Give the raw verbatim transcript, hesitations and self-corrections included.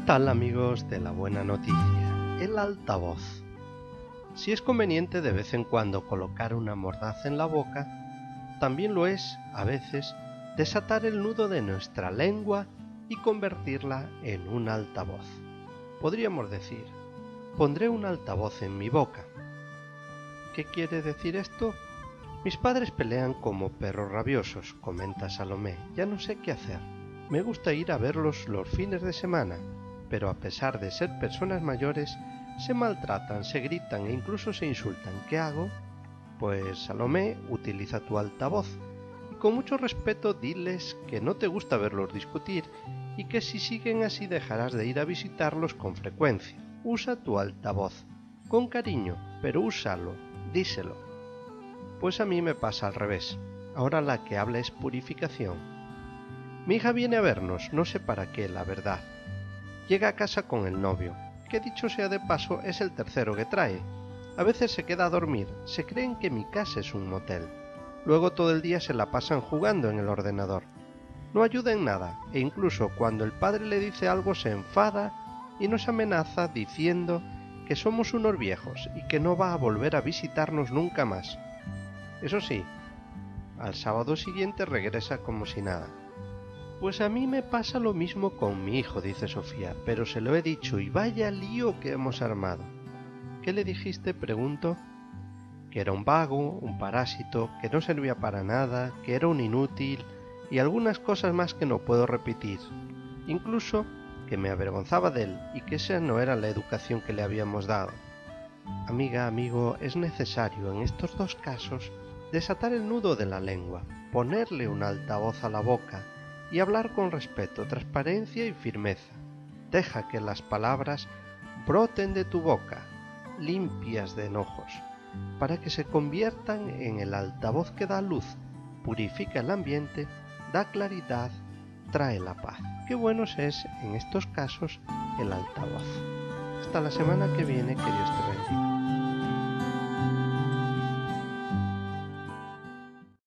¿Qué tal, amigos de la buena noticia? El altavoz. Si es conveniente de vez en cuando colocar una mordaza en la boca, también lo es, a veces, desatar el nudo de nuestra lengua y convertirla en un altavoz. Podríamos decir, pondré un altavoz en mi boca. ¿Qué quiere decir esto? Mis padres pelean como perros rabiosos, comenta Salomé, ya no sé qué hacer. Me gusta ir a verlos los fines de semana, pero a pesar de ser personas mayores, se maltratan, se gritan e incluso se insultan. ¿Qué hago? Pues Salomé, utiliza tu altavoz y con mucho respeto diles que no te gusta verlos discutir y que si siguen así dejarás de ir a visitarlos con frecuencia. Usa tu altavoz, con cariño, pero úsalo, díselo. Pues a mí me pasa al revés, ahora la que habla es purificación. Mi hija viene a vernos, no sé para qué, la verdad. Llega a casa con el novio, que dicho sea de paso es el tercero que trae. A veces se queda a dormir, se creen que mi casa es un motel. Luego todo el día se la pasan jugando en el ordenador. No ayuda en nada, e incluso cuando el padre le dice algo se enfada y nos amenaza diciendo que somos unos viejos y que no va a volver a visitarnos nunca más. Eso sí, al sábado siguiente regresa como si nada. Pues a mí me pasa lo mismo con mi hijo, dice Sofía, pero se lo he dicho y vaya lío que hemos armado. ¿Qué le dijiste?, pregunto. Que era un vago, un parásito, que no servía para nada, que era un inútil y algunas cosas más que no puedo repetir. Incluso que me avergonzaba de él y que esa no era la educación que le habíamos dado. Amiga, amigo, es necesario en estos dos casos desatar el nudo de la lengua, ponerle un altavoz a la boca, y hablar con respeto, transparencia y firmeza. Deja que las palabras broten de tu boca, limpias de enojos, para que se conviertan en el altavoz que da luz, purifica el ambiente, da claridad, trae la paz. Qué bueno es, en estos casos, el altavoz. Hasta la semana que viene, que Dios te bendiga.